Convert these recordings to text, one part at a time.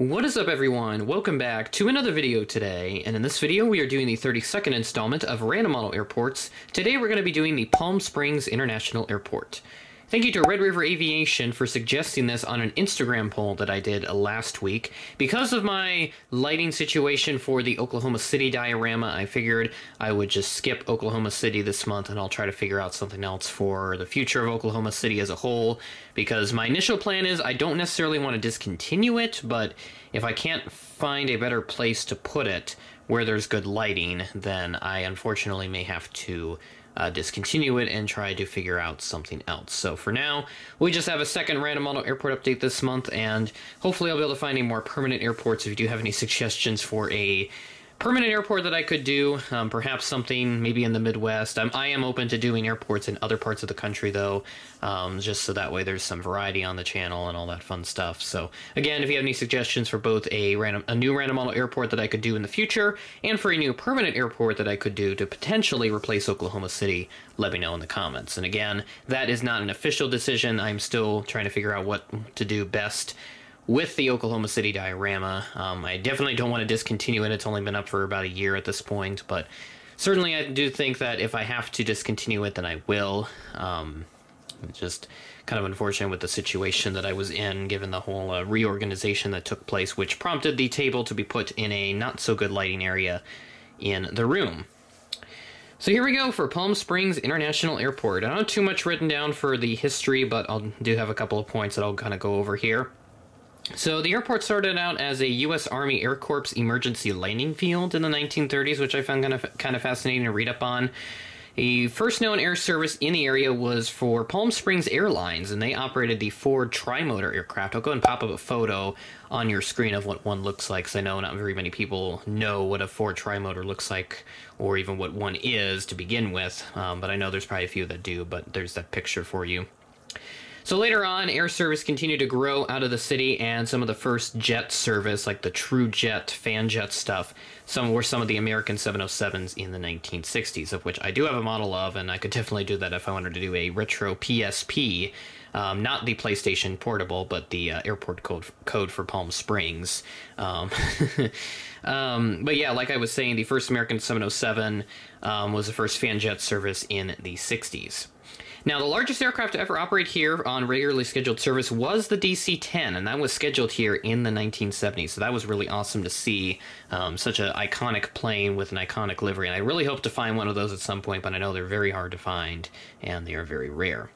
What is up, everyone? Welcome back to another video today, and in this video we are doing the 32nd installment of Random Model Airports. Today we're going to be doing the Palm Springs International Airport. Thank you to Red River Aviation for suggesting this on an Instagram poll that I did last week. Because of my lighting situation for the Oklahoma City diorama, I figured I would just skip Oklahoma City this month and I'll try to figure out something else for the future of Oklahoma City as a whole. Because my initial plan is I don't necessarily want to discontinue it, but if I can't find a better place to put it where there's good lighting, then I unfortunately may have to discontinue it and try to figure out something else. So for now, we just have a second Random Model Airport update this month, and hopefully I'll be able to find a more permanent airport. So if you do have any suggestions for a permanent airport that I could do, perhaps something maybe in the Midwest. I am open to doing airports in other parts of the country though, just so that way there's some variety on the channel and all that fun stuff. So again, if you have any suggestions for both a new random model airport that I could do in the future and for a new permanent airport that I could do to potentially replace Oklahoma City, let me know in the comments. And again, that is not an official decision. I'm still trying to figure out what to do best with the Oklahoma City diorama. I definitely don't want to discontinue it. It's only been up for about a year at this point, but certainly I do think that if I have to discontinue it, then I will. Just kind of unfortunate with the situation that I was in, given the whole reorganization that took place, which prompted the table to be put in a not so good lighting area in the room. So here we go for Palm Springs International Airport. I don't have too much written down for the history, but I do have a couple of points that I'll kind of go over here. So the airport started out as a U.S. Army Air Corps emergency landing field in the 1930s, which I found kind of fascinating to read up on. The first known air service in the area was for Palm Springs Airlines, and they operated the Ford Trimotor aircraft. I'll go and pop up a photo on your screen of what one looks like, because I know not very many people know what a Ford Trimotor looks like, or even what one is to begin with, but I know there's probably a few that do, but there's that picture for you. So later on, air service continued to grow out of the city, and some of the first jet service, like the true jet, fan jet stuff, were some of the American 707s in the 1960s, of which I do have a model of, and I could definitely do that if I wanted to do a retro PSP, not the PlayStation Portable, but the airport code for Palm Springs. But yeah, like I was saying, the first American 707 was the first fan jet service in the 60s. Now, the largest aircraft to ever operate here on regularly scheduled service was the DC-10, and that was scheduled here in the 1970s. So that was really awesome to see, such an iconic plane with an iconic livery. And I really hope to find one of those at some point, but I know they're very hard to find, and they are very rare.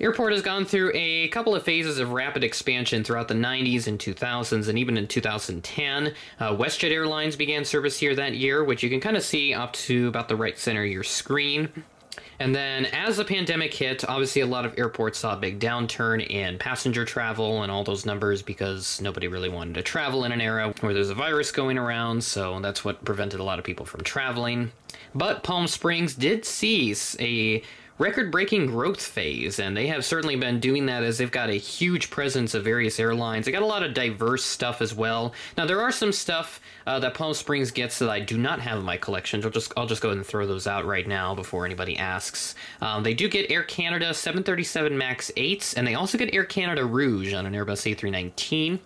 Airport has gone through a couple of phases of rapid expansion throughout the 90s and 2000s, and even in 2010, WestJet Airlines began service here that year, which you can kind of see up to about the right center of your screen. And then as the pandemic hit, obviously a lot of airports saw a big downturn in passenger travel and all those numbers because nobody really wanted to travel in an era where there's a virus going around. So that's what prevented a lot of people from traveling. But Palm Springs did see a record-breaking growth phase, and they have certainly been doing that as they've got a huge presence of various airlines. They got a lot of diverse stuff as well. Now, there are some stuff that Palm Springs gets that I do not have in my collection. I'll just go ahead and throw those out right now before anybody asks. They do get Air Canada 737 MAX 8s, and they also get Air Canada Rouge on an Airbus A319.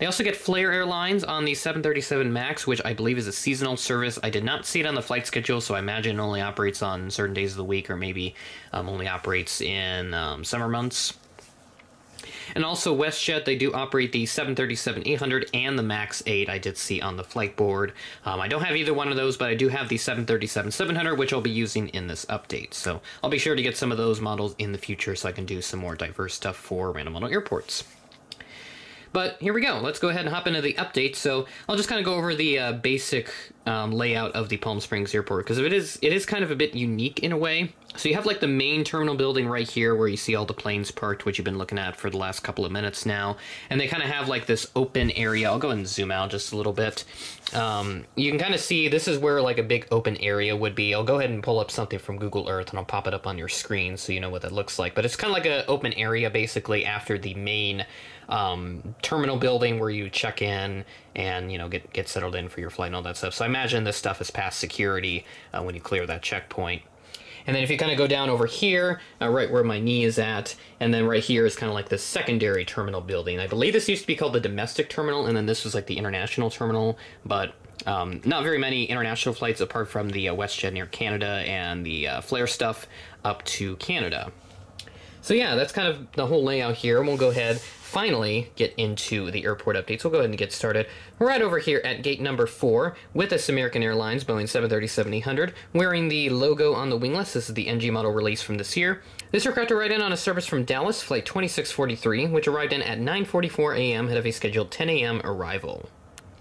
They also get Flair Airlines on the 737 MAX, which I believe is a seasonal service. I did not see it on the flight schedule, so I imagine it only operates on certain days of the week, or maybe only operates in summer months. And also WestJet, they do operate the 737-800 and the MAX 8 I did see on the flight board. I don't have either one of those, but I do have the 737-700, which I'll be using in this update. So I'll be sure to get some of those models in the future so I can do some more diverse stuff for Random Model Airports. But here we go. Let's go ahead and hop into the update. So I'll just kind of go over the basic layout of the Palm Springs Airport, because it is kind of a bit unique in a way. So you have like the main terminal building right here where you see all the planes parked, which you've been looking at for the last couple of minutes now. And they kind of have like this open area. I'll go ahead and zoom out just a little bit. You can kind of see this is where like a big open area would be. I'll go ahead and pull up something from Google Earth and I'll pop it up on your screen so you know what that looks like. But it's kind of like an open area basically after the main terminal building where you check in and, you know, get settled in for your flight and all that stuff. So I imagine this stuff is past security when you clear that checkpoint. And then if you kind of go down over here, right where my knee is at, and then right here is kind of like the secondary terminal building. I believe this used to be called the domestic terminal, and then this was like the international terminal, but not very many international flights apart from the WestJet Air Canada and the Flair stuff up to Canada. So yeah, that's kind of the whole layout here, and we'll go ahead finally get into the airport updates. We'll go ahead and get started right over here at gate number 4 with this American Airlines Boeing 737-800 wearing the logo on the winglets. This is the NG model release from this year. This aircraft arrived in on a service from Dallas, flight 2643, which arrived in at 9:44 a.m. ahead of a scheduled 10 a.m. arrival.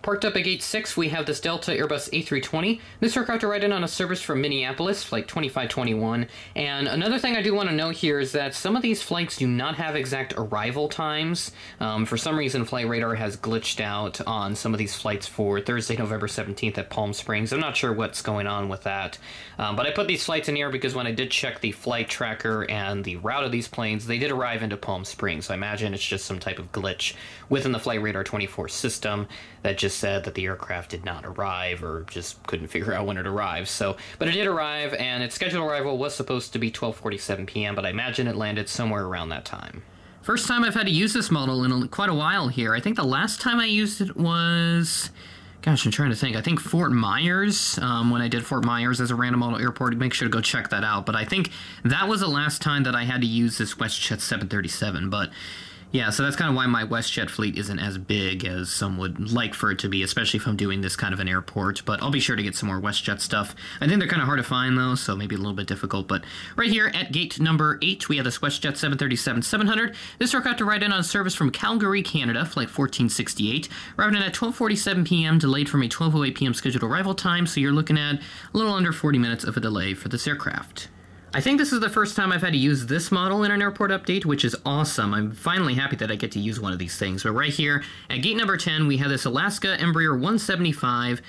Parked up at gate 6, we have this Delta Airbus A320. This aircraft arrived in on a service from Minneapolis, flight 2521. And another thing I do want to note here is that some of these flights do not have exact arrival times. For some reason, Flight Radar has glitched out on some of these flights for Thursday, November 17th at Palm Springs. I'm not sure what's going on with that. But I put these flights in here because when I did check the flight tracker and the route of these planes, they did arrive into Palm Springs. So I imagine it's just some type of glitch within the Flight Radar 24 system that just said that the aircraft did not arrive, or just couldn't figure out when it arrived. So, but it did arrive, and its scheduled arrival was supposed to be 12:47 p.m., but I imagine it landed somewhere around that time. First time I've had to use this model in quite a while here. I think the last time I used it was... gosh, I'm trying to think. I think Fort Myers, when I did Fort Myers as a random model airport, make sure to go check that out. But I think that was the last time that I had to use this WestJet 737, but... yeah, so that's kind of why my WestJet fleet isn't as big as some would like for it to be, especially if I'm doing this kind of an airport, but I'll be sure to get some more WestJet stuff. I think they're kind of hard to find, though, so maybe a little bit difficult, but right here at gate number 8, we have this WestJet 737-700. This aircraft arrived in on service from Calgary, Canada, flight 1468, arrived in at 12:47 p.m., delayed from a 12:08 p.m. scheduled arrival time, so you're looking at a little under 40 minutes of a delay for this aircraft. I think this is the first time I've had to use this model in an airport update, which is awesome. I'm finally happy that I get to use one of these things. But right here at gate number 10, we have this Alaska Embraer 175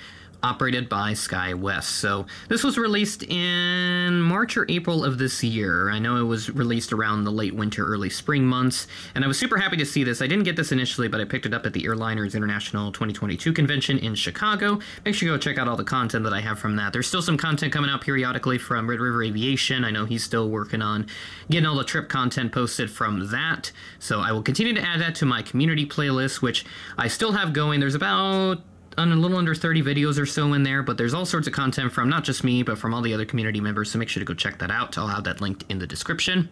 operated by SkyWest. So this was released in March or April of this year. I know it was released around the late winter, early spring months, and I was super happy to see this. I didn't get this initially, but I picked it up at the Airliners International 2022 convention in Chicago. Make sure you go check out all the content that I have from that. There's still some content coming out periodically from Red River Aviation. I know he's still working on getting all the trip content posted from that. So I will continue to add that to my community playlist, which I still have going. There's about a little under 30 videos or so in there, but there's all sorts of content from not just me, but from all the other community members, so make sure to go check that out. I'll have that linked in the description.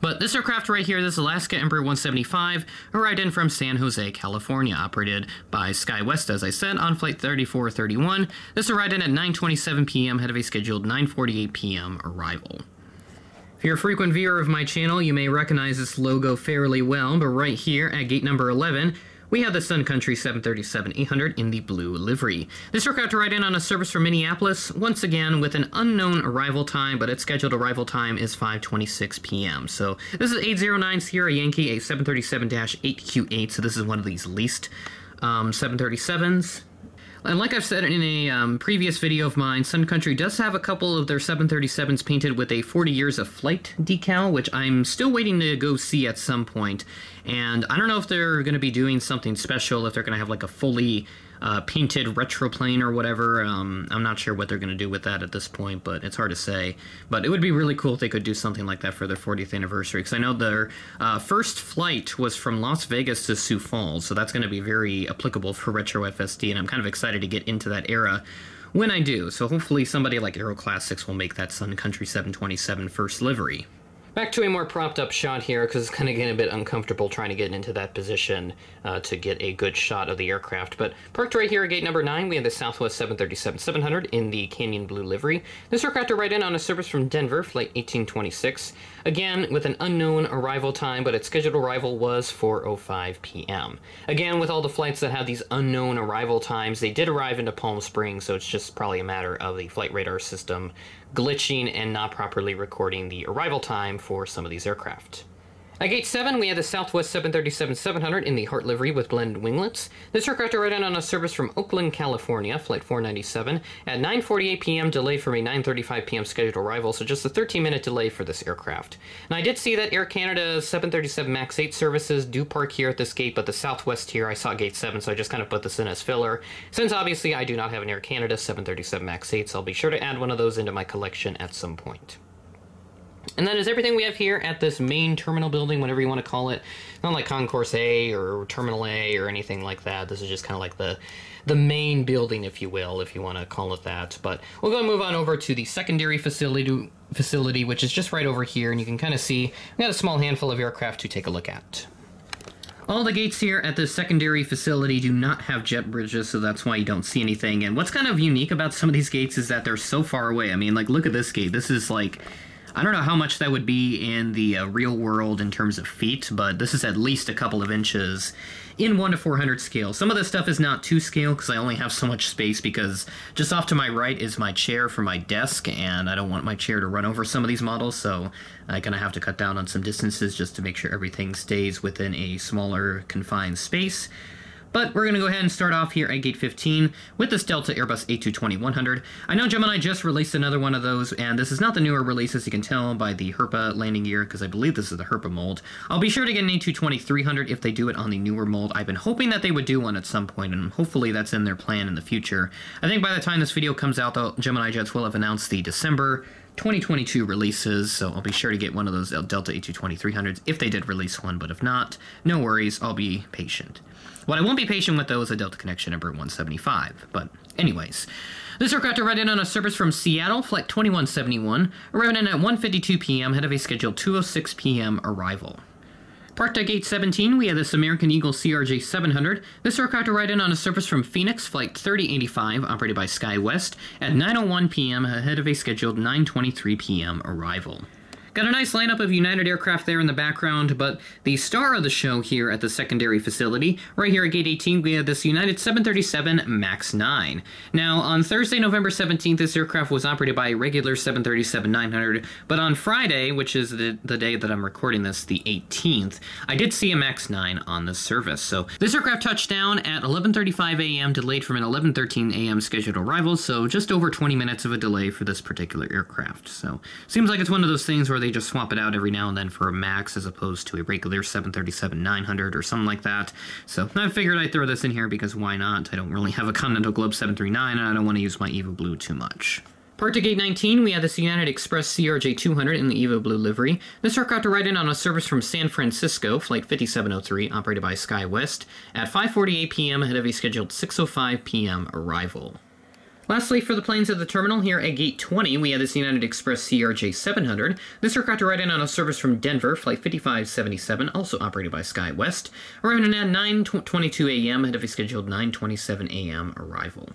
But this aircraft right here, this Alaska Embraer 175, arrived in from San Jose, California, operated by SkyWest, as I said, on flight 3431. This arrived in at 9:27 p.m., ahead of a scheduled 9:48 p.m. arrival. If you're a frequent viewer of my channel, you may recognize this logo fairly well, but right here at gate number 11, we have the Sun Country 737-800 in the blue livery. This aircraft arrived in on a service from Minneapolis, once again with an unknown arrival time, but its scheduled arrival time is 5:26 p.m. So this is 809 Sierra Yankee, a 737-8Q8, so this is one of these leased 737s. And like I've said in a previous video of mine, Sun Country does have a couple of their 737s painted with a 40 years of flight decal, which I'm still waiting to go see at some point. And I don't know if they're going to be doing something special, if they're going to have like a fully painted retroplane or whatever. I'm not sure what they're going to do with that at this point, but it's hard to say. But it would be really cool if they could do something like that for their 40th anniversary, because I know their first flight was from Las Vegas to Sioux Falls, so that's going to be very applicable for RetroFSD, and I'm kind of excited to get into that era when I do. So hopefully somebody like Aero Classics will make that Sun Country 727 first livery. Back to a more propped up shot here, because it's kind of getting a bit uncomfortable trying to get into that position to get a good shot of the aircraft. But parked right here at gate number 9, we have the Southwest 737-700 in the Canyon Blue livery. This aircraft arrived in on a service from Denver, flight 1826. Again, with an unknown arrival time, but its scheduled arrival was 4:05 p.m. Again, with all the flights that have these unknown arrival times, they did arrive into Palm Springs, so it's just probably a matter of the flight radar system glitching and not properly recording the arrival time for some of these aircraft. At gate 7, we had the Southwest 737-700 in the Heart livery with blended winglets. This aircraft arrived in on a service from Oakland, California, flight 497, at 9:48 p.m., delayed from a 9:35 p.m. scheduled arrival, so just a 13-minute delay for this aircraft. And I did see that Air Canada's 737 MAX 8 services do park here at this gate, but the Southwest here, I saw gate 7, so I just kind of put this in as filler. Since obviously I do not have an Air Canada 737 MAX 8, so I'll be sure to add one of those into my collection at some point. And that is everything we have here at this main terminal building, whatever you want to call it. Not like Concourse A or Terminal A or anything like that. This is just kind of like the main building, if you will, if you want to call it that. But we'll go and move on over to the secondary facility, which is just right over here. And you can kind of see we've got a small handful of aircraft to take a look at. All the gates here at this secondary facility do not have jet bridges, so that's why you don't see anything. And what's kind of unique about some of these gates is that they're so far away. I mean, like, look at this gate. This is like... I don't know how much that would be in the real world in terms of feet, but this is at least a couple of inches in 1 to 400 scale. Some of this stuff is not to scale because I only have so much space, because just off to my right is my chair for my desk, and I don't want my chair to run over some of these models, so I kind of have to cut down on some distances just to make sure everything stays within a smaller confined space. But we're going to go ahead and start off here at Gate 15 with this Delta Airbus A220-100. I know Gemini just released another one of those, and this is not the newer release, as you can tell by the HRPA landing gear, because I believe this is the HRPA mold. I'll be sure to get an A220-300 if they do it on the newer mold. I've been hoping that they would do one at some point, and hopefully that's in their plan in the future. I think by the time this video comes out, though, Gemini Jets will have announced the December 2022 releases, so I'll be sure to get one of those Delta A220-300s if they did release one, but if not, no worries, I'll be patient. What I won't be patient with, though, is a Delta Connection Embraer 175, but anyways. This aircraft arrived in on a service from Seattle, Flight 2171, arriving in at 1:52 p.m., ahead of a scheduled 2:06 p.m. arrival. Parked at Gate 17, we have this American Eagle CRJ-700. This aircraft arrived in on a service from Phoenix, Flight 3085, operated by SkyWest, at 9:01 p.m., ahead of a scheduled 9:23 p.m. arrival. Got a nice lineup of United aircraft there in the background, but the star of the show here at the secondary facility, right here at Gate 18, we have this United 737 MAX 9. Now, on Thursday, November 17th, this aircraft was operated by a regular 737-900, but on Friday, which is the day that I'm recording this, the 18th, I did see a MAX 9 on the service. So this aircraft touched down at 11:35 a.m., delayed from an 11:13 a.m. scheduled arrival, so just over 20 minutes of a delay for this particular aircraft. So seems like it's one of those things where they just swap it out every now and then for a MAX as opposed to a regular 737-900 or something like that. So I figured I'd throw this in here because why not? I don't really have a Continental Globe 739 and I don't want to use my Eva Blue too much. Parked at Gate 19, we have this United Express CRJ-200 in the Eva Blue livery. This aircraft arrived in on a service from San Francisco, Flight 5703, operated by SkyWest, at 5:48 p.m. ahead of a scheduled 6:05 p.m. arrival. Lastly, for the planes at the terminal here at Gate 20, we have this United Express CRJ-700. This aircraft arrived in on a service from Denver, Flight 5577, also operated by SkyWest, arriving at 9:22 a.m. ahead of a scheduled 9:27 a.m. arrival.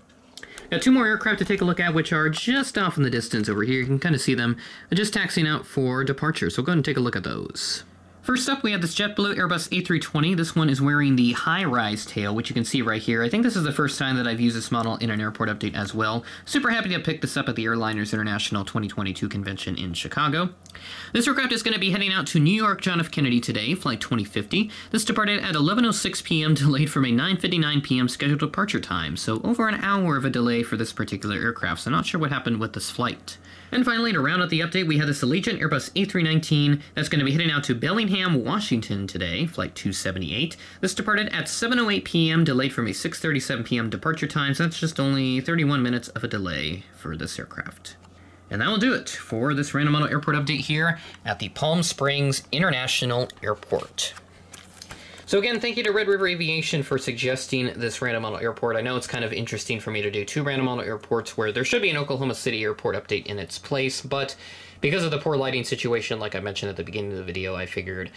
Now, two more aircraft to take a look at, which are just off in the distance over here. You can kind of see them just taxiing out for departure, so go ahead and take a look at those. First up, we have this JetBlue Airbus A320. This one is wearing the high-rise tail, which you can see right here. I think this is the first time that I've used this model in an airport update as well. Super happy to pick this up at the Airliners International 2022 convention in Chicago. This aircraft is going to be heading out to New York John F. Kennedy today, Flight 2050. This departed at 11:06 p.m., delayed from a 9:59 p.m. scheduled departure time, so over an hour of a delay for this particular aircraft, so not sure what happened with this flight. And finally, to round out the update, we have this Allegiant Airbus A319 that's going to be heading out to Bellingham, Washington today, Flight 278. This departed at 7:08 p.m., delayed from a 6:37 p.m. departure time, so that's just only 31 minutes of a delay for this aircraft. And that will do it for this Random Model Airport update here at the Palm Springs International Airport. So again, thank you to Red River Aviation for suggesting this Random Model Airport. I know it's kind of interesting for me to do two Random Model Airports where there should be an Oklahoma City airport update in its place, but because of the poor lighting situation, like I mentioned at the beginning of the video, I figured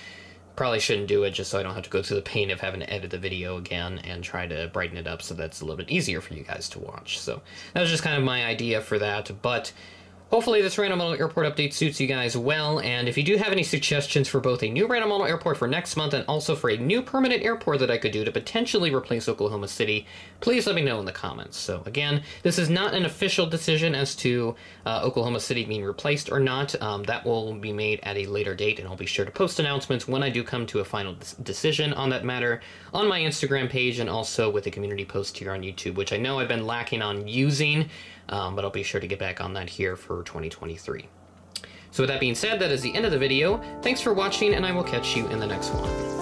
probably shouldn't do it just so I don't have to go through the pain of having to edit the video again and try to brighten it up so that's a little bit easier for you guys to watch. So that was just kind of my idea for that, but hopefully this Random Model Airport update suits you guys well, and if you do have any suggestions for both a new Random Model Airport for next month and also for a new permanent airport that I could do to potentially replace Oklahoma City, please let me know in the comments. So again, this is not an official decision as to Oklahoma City being replaced or not. That will be made at a later date, and I'll be sure to post announcements when I do come to a final decision on that matter on my Instagram page and also with a community post here on YouTube, which I know I've been lacking on using, but I'll be sure to get back on that here for 2023. So with that being said, that is the end of the video. Thanks for watching, and I will catch you in the next one.